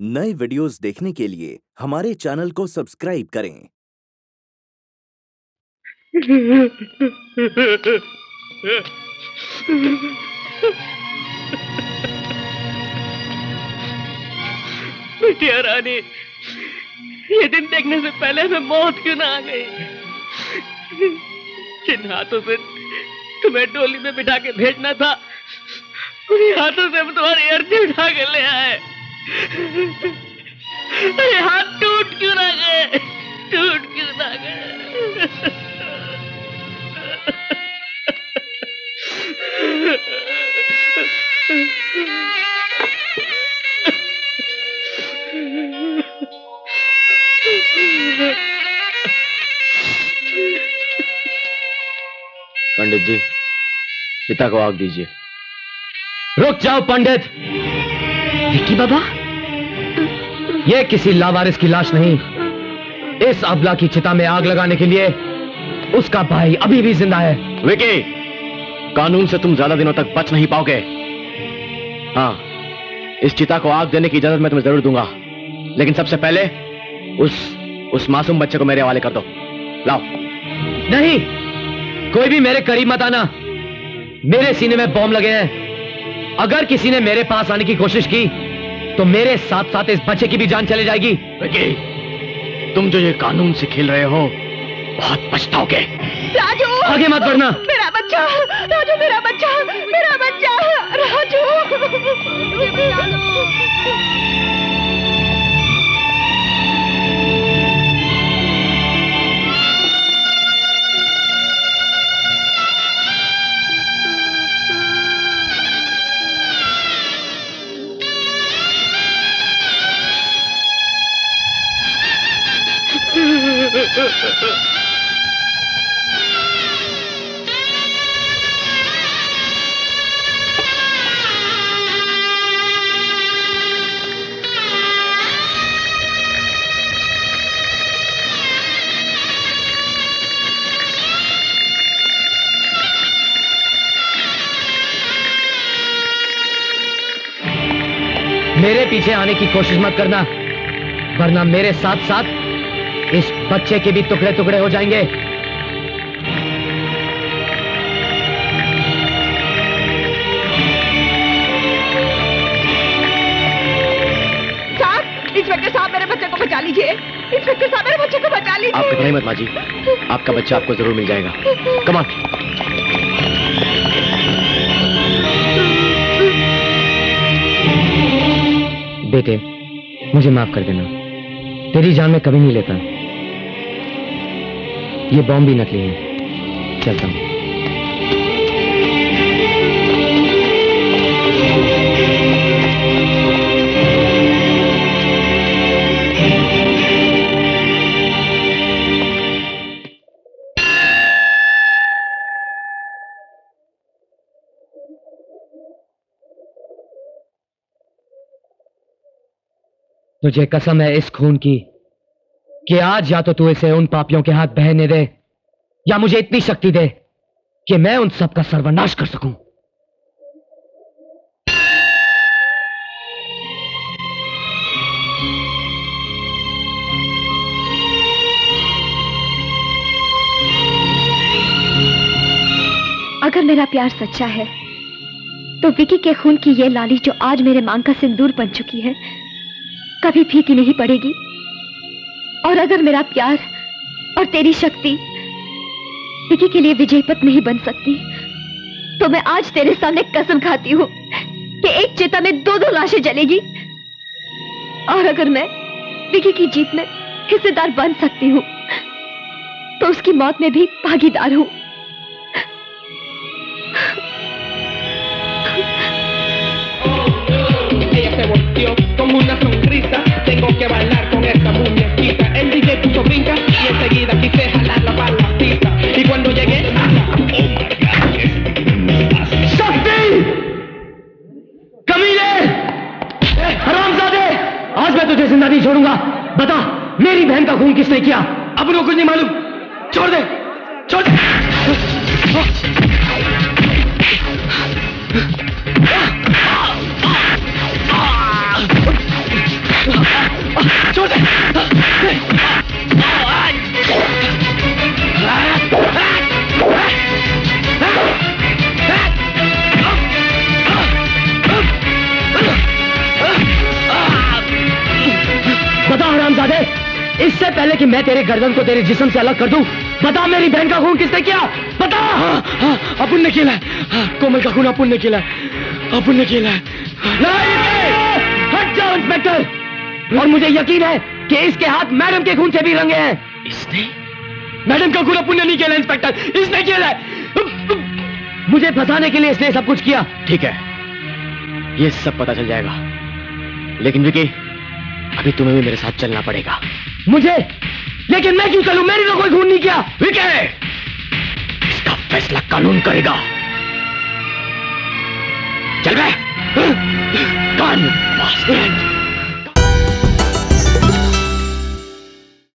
नए वीडियोस देखने के लिए हमारे चैनल को सब्सक्राइब करें। बिटिया रानी, ये दिन देखने से पहले मैं मौत क्यों ना आ गई। जिन हाथों से तुम्हें डोली में बिठा के भेजना था, उन्हीं हाथों से हम तुम्हारी अर्थी उठा के ले आए। ये हाथ टूट क्यों ना गए, टूट क्यों ना गए। पंडित जी, पिता को आग दीजिए। रुक जाओ पंडित। विक्की बाबा, यह किसी लावारिस की लाश नहीं। इस अबला की चिता में आग लगाने के लिए उसका भाई अभी भी जिंदा है। विक्की, कानून से तुम ज्यादा दिनों तक बच नहीं पाओगे। हाँ, इस चिता को आग देने की इजाजत मैं तुम्हें जरूर दूंगा, लेकिन सबसे पहले उस मासूम बच्चे को मेरे हवाले कर दो। लाओ। नहीं, कोई भी मेरे करीब मत आना। मेरे सीने में बम लगे हैं। अगर किसी ने मेरे पास आने की कोशिश की तो मेरे साथ साथ इस बच्चे की भी जान चली जाएगी। विक्की, तुम जो ये कानून से खेल रहे हो, बहुत पछताओगे। राजू, आगे मत बढ़ना। मेरा बच्चा, राजू, मेरा बच्चा, मेरा बच्चा, राजू। मेरे पीछे आने की कोशिश मत करना, वरना मेरे साथ साथ इस बच्चे के भी टुकड़े टुकड़े हो जाएंगे। साहब, इंस्पेक्टर साहब, मेरे बच्चे को बचा लीजिए। इंस्पेक्टर साहब, मेरे बच्चे को बचा लीजिए। आप घबराइए मत माँ जी, आपका बच्चा आपको जरूर मिल जाएगा। Come on. बेटे, मुझे माफ कर देना, तेरी जान मैं कभी नहीं लेता। ये बॉम्ब भी नकली है। चलता हूं। तुझे कसम है इस खून की कि आज या तो तू इसे उन पापियों के हाथ बहने दे, या मुझे इतनी शक्ति दे कि मैं उन सब का सर्वनाश कर सकूं। अगर मेरा प्यार सच्चा है तो विक्की के खून की यह लाली जो आज मेरे मांग का सिंदूर बन चुकी है, कभी फीकी नहीं पड़ेगी। और अगर मेरा प्यार और तेरी शक्ति विक्की के लिए विजयपथ नहीं बन सकती, तो मैं आज तेरे सामने कसम खाती हूँ कि एक चिता में 2-2 लाशें जलेगी। और अगर मैं विक्की की जीत में हिस्सेदार बन सकती हूँ, तो उसकी मौत में भी भागीदार हूँ। Con una sonrisa tengo que bailar con esta muñequita. El DJ puso brinca y enseguida quise jalarla para la pista. Y cuando llegué a la onda, शक्ति कमीने, हरामजादे, आज मैं तुझे जिंदा नहीं छोड़ूंगा। बता, मेरी बहन का खून किसने किया? अपनों को नहीं मालूम। छोड़ दे, छोड़ दे। छोड़ बता हरामजादे, इससे पहले कि मैं तेरे गर्दन को तेरे जिस्म से अलग कर दूं, बता मेरी बहन का खून किसने किया? बता। अपुन ने किया है। कोमल का खून अपुन ने किया है। अपुन ने किया है। हट जाओ इंस्पेक्टर, और मुझे यकीन है कि इसके हाथ मैडम के खून से भी रंगे हैं। इसने? मैडम का खून अपुन ने नहीं किया है इंस्पेक्टर, इसने किया है। मुझे फंसाने के लिए इसने सब कुछ किया। ठीक है, ये सब पता चल जाएगा, लेकिन विकी अभी तुम्हें भी मेरे साथ चलना पड़ेगा। मुझे? लेकिन मैं क्यों चलूं? मेरी तो कोई खून नहीं किया। विकी, इसका फैसला कानून करेगा। चल बे कानून।